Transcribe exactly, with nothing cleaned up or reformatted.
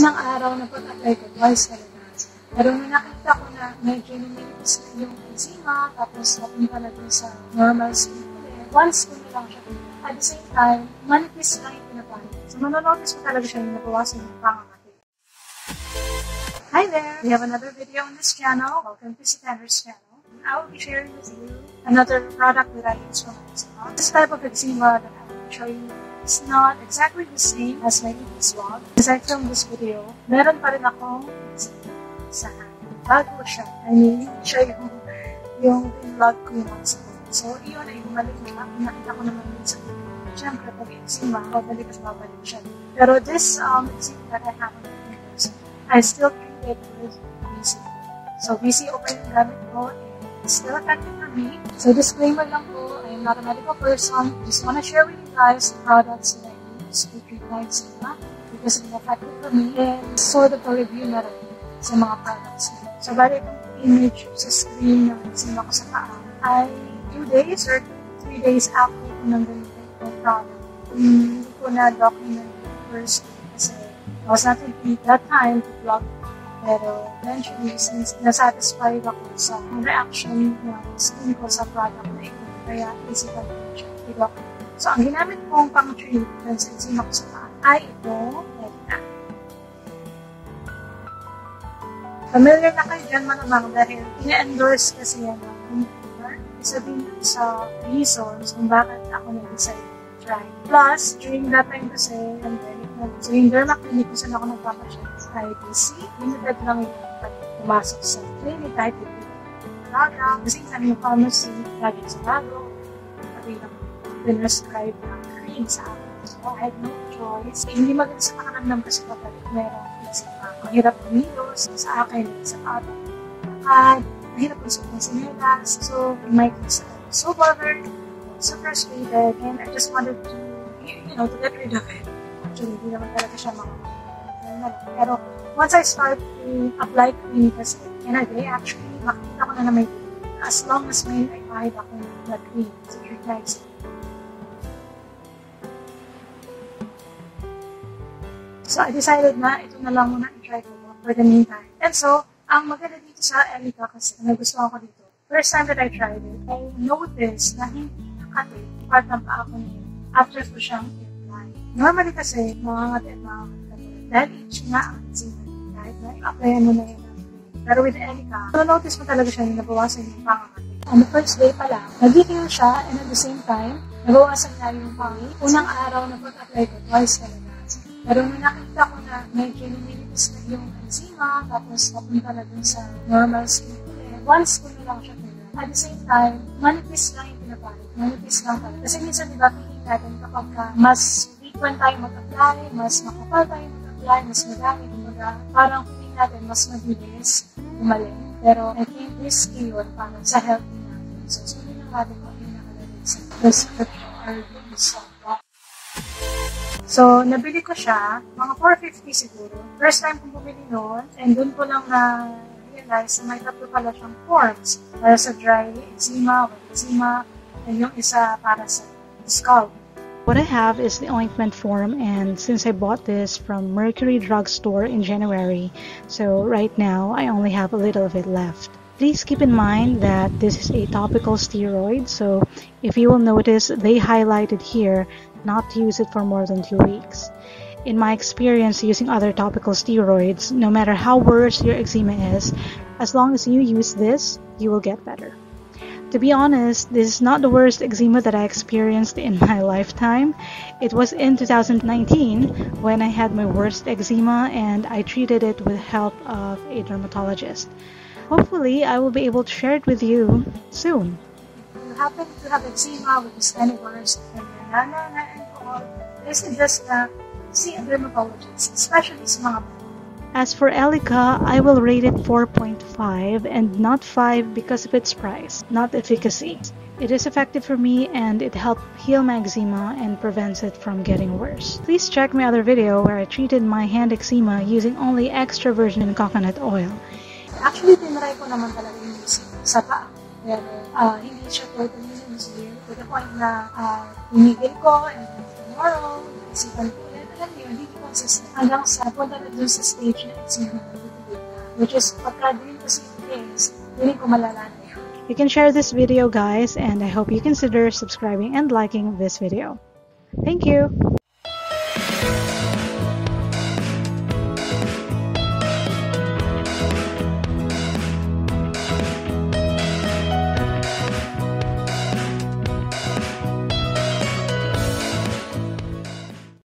isang araw na pag-apply ko twice a month. Pero nung nakita ko na medyo lumilis na yung enzima, tapos natin pala dun sa normal skin ko eh, once ko na lang siya. At the same time, manipis lang yung pinapalit. So manonotice ko talaga siya yung nabawasan yung pangangatin. Hi there! We have another video on this channel. Welcome to Sitana's channel. And I will be sharing with you another product that I use for my eczema. This type of eczema that I will show you is not exactly the same as my previous one. As I filmed this video, meron pa rin akong sa bago siya. I mean, siya yung yung vlog ko yung months ago. So, iyon ay bumalik na. Nakita ko naman yun sa video. Siyempre, pag eczema, babalik at babalik siya. Pero this um, eczema that I have on my videos, I still treat it with V C O. So, V C O pa yung gamit ko. It's still effective for me. So, disclaimer lang po, I am not a medical person. Just want to share with you guys the products that I use to treat my eczema because it's effective for me and for the review na rin sa mga products na. So, bali itong image sa screen ng eczema ko sa paa ay two days or three days after ko nang gamitin yung product. Hindi ko na-document yung first day kasi I was not able that time to vlog. Pero eventually, since nasatisfied ako sa reaction ng skin ko sa product na ito, kaya physical nature, diba? So, ang ginamit kong pang-treat ng eczema ko sa paan ay ito, Elica. Familiar na kayo dyan malamang dahil ina-endorse kasi yan ng consumer. Isa din sa reasons kung bakit ako nag-decide to try. Plus, during that time kasi, pandemic na. So, yung derma clinic ko saan ako nagpapasya. Kahit busy, limited lang yung pag-pumasok sa clinic, kahit hindi talaga. Kasi yung pharmacy, lagi sa bago, pati lang pinrescribe ng cream sa akin. So, I had no choice. Eh, hindi maganda sa pakanamdam kasi kapag meron eczema. Ang hirap umilos sa akin, sa ato. At mahirap ang suot ng sinelas. So, in my case, I was so bothered, so frustrated, and I just wanted to, you know, to get rid of it. Actually, hindi naman talaga siya mga pero once I start to apply cream kasi, and I day actually, makikita ko na na may cream. As long as may naipahid ako na cream, so you're nice. So I decided na ito na lang muna i-try ko for the meantime. And so, ang maganda dito sa Elica kasi nagustuhan ko dito. First time that I tried it, I noticed na hindi nakatid part ng paa ko niya after ko siyang i-apply. Normally kasi, makangat at makangat. Dahil itch nga ang eczema. Kahit na i-applyan mo na yun. Pero with Elica, nanonotice mo talaga siya na nabawasan yung pangangatin. On the first day pa lang, nag-heal siya and at the same time, nabawasan na yung pangangatin. Unang araw na pag-apply ko, twice na lang. Pero nung nakita ko na medyo lumilipas na yung enzima, tapos napunta na dun sa normal skin ko eh, once ko na lang siya pala. At the same time, manipis lang yung pinapalit. Manipis lang pala. Kasi minsan diba, piliin natin kapag ka mas frequent tayo mag-apply, mas makapal tayo apply, mas madami, kumbaga, parang feeling natin mas mabilis, umaling. Pero I think risky yun, parang sa health natin. So, sabi lang natin kung hindi nakalagay sa prescription or sa box. So, nabili ko siya, mga four fifty siguro. First time kong bumili noon, and dun ko lang na-realize na may tatlo pala siyang forms. Para sa dry eczema, wet eczema, and yung isa para sa scalp. What I have is the ointment form, and since I bought this from Mercury Drugstore in January, so right now I only have a little of it left. Please keep in mind that this is a topical steroid, so if you will notice, they highlighted here not to use it for more than two weeks. In my experience using other topical steroids, no matter how worse your eczema is, as long as you use this, you will get better. To be honest, this is not the worst eczema that I experienced in my lifetime. It was in two thousand nineteen when I had my worst eczema and I treated it with the help of a dermatologist. Hopefully, I will be able to share it with you soon. If you happen to have eczema with this kind of worst, and all, I suggest that you see a dermatologist, especially small. As for Elica, I will rate it four point five and not five because of its price, not efficacy. It is effective for me and it helped heal my eczema and prevents it from getting worse. Please check my other video where I treated my hand eczema using only extra virgin coconut oil. Actually, tinry ko naman talaga yung sa paa. Pero uh, hindi siya totally yung to the point na uh, inigil ko and tomorrow, isipan ko ulit. method yun, hindi consistent hanggang sa punta na doon sa stage na it's not good. Which is, pagka din kasi case, hindi ko malalaman. You can share this video, guys, and I hope you consider subscribing and liking this video. Thank you!